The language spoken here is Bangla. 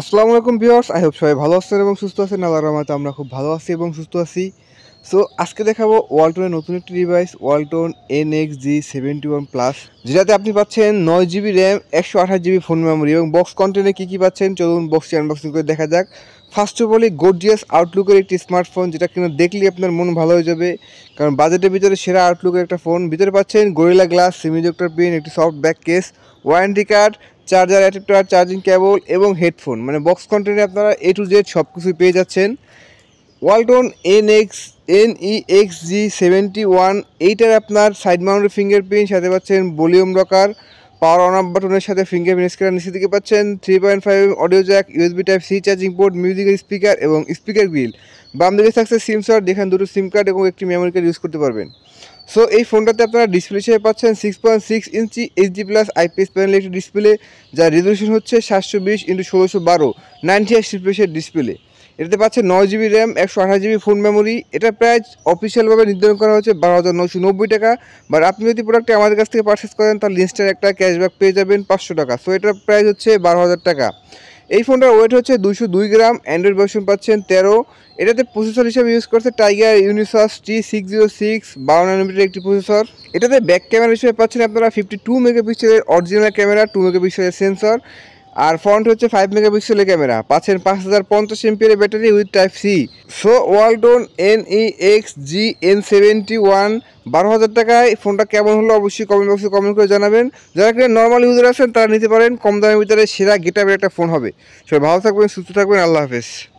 আসসালামু আলাইকুম ভিউয়ার্স, আই হোপ সবাই ভালো আছেন এবং সুস্থ আছেন। আল্লাহর রহমতে আমরা খুব ভালো আছি এবং সুস্থ আছি। সো আজকে দেখাবো ওয়ালটনের নতুন একটি ডিভাইস, ওয়ালটন NXG 71 Plus, যেটাতে আপনি পাচ্ছেন 9 GB RAM, 128 GB phone memory এবং বক্স কন্টেন্টে কী কী পাচ্ছেন চলুন বক্সটি আনবক্সিং করে দেখা যাক। ফার্স্ট অফ অল, গর্জিয়াস আউটলুকের একটি স্মার্টফোন, যেটা কিনা দেখলে আপনার মন ভালো হয়ে যাবে, কারণ বাজেটের ভিতরে সেরা আউটলুকের একটা ফোন। ভিতরে পাচ্ছেন গরিলা গ্লাস, সেমিকন্ডাক্টর পিন, একটি soft back case, warranty card, charger adapter, charging cable এবং হেডফোন, মানে বক্স কন্টেন্টে আপনারা এ টু জেড সব কিছুই পেয়ে যাচ্ছেন। ওয়ালটন NXG 71, এইটার আপনার সাইড মাউন্টের ফিঙ্গারপ্রিন্ট, সাথে পাচ্ছেন volume locker, power on off বাটনের সাথে ফিঙ্গারপ্রিন্ট স্ক্যানার, নিচে দিকে পাচ্ছেন 3.5mm audio jack, USB Type-C charging port, মিউজিকের স্পিকার এবং স্পিকার গ্রিল। বাম দিকে থাকছে সিম স্লট, যেখানে দুটো সিম কার্ড এবং একটি মেমোরি কার্ড ইউজ করতে পারবেন। সো এই ফোনটাতে আপনারা ডিসপ্লে হিসেবে পাচ্ছেন 6.6 ইঞ্চি HD+ IPS প্যানেলের একটি ডিসপ্লে, যার রেজলিউশন হচ্ছে 720x1612 90Hz ডিসপ্লে। এটাতে পাচ্ছে 9 GB RAM, 128 GB phone memory. এটা প্রাইস অফিসিয়ালভাবে নির্ধারণ করা হচ্ছে 12,990 টাকা, বাট আপনি যদি প্রোডাক্টটি আমাদের কাছ থেকে পারচেস করেন তাহলে ইনস্ট্যান্ট একটা ক্যাশব্যাক পেয়ে যাবেন 500 টাকা। সো এটার প্রাইস হচ্ছে 12,000 টাকা। এই ফোনটার ওয়েট হচ্ছে 202 গ্রাম, অ্যান্ড্রয়েড ভার্সন পাচ্ছেন 13। এটাতে প্রসেসর হিসেবে ইউজ করছে টাইগার ইউনিসাস T606, 12 nanometer একটি প্রসেসর। এটাতে ব্যাক ক্যামেরা হিসেবে পাচ্ছেন আপনারা 52 মেগাপিক্সেলের অরিজিনাল ক্যামেরা, 2 মেগাপিক্সেলের সেন্সর, আর ফ্রন্ট হচ্ছে 5 মেগাপিক্সেলের ক্যামেরা। পাচ্ছেন 5050 mAh battery with Type-C। So Walton NXG N71 12,000 টাকায় ফোনটা কেমন হলো অবশ্যই কমেন্ট বক্সে কমেন্ট করে জানাবেন। যারা কিনা নর্মাল ইউজার আছেন তারা নিতে পারেন, কম দামের ভিতরে সেরা গেটআপের একটা ফোন হবে। সবাই ভালো থাকবেন, সুস্থ থাকবেন, আল্লাহ হাফেজ।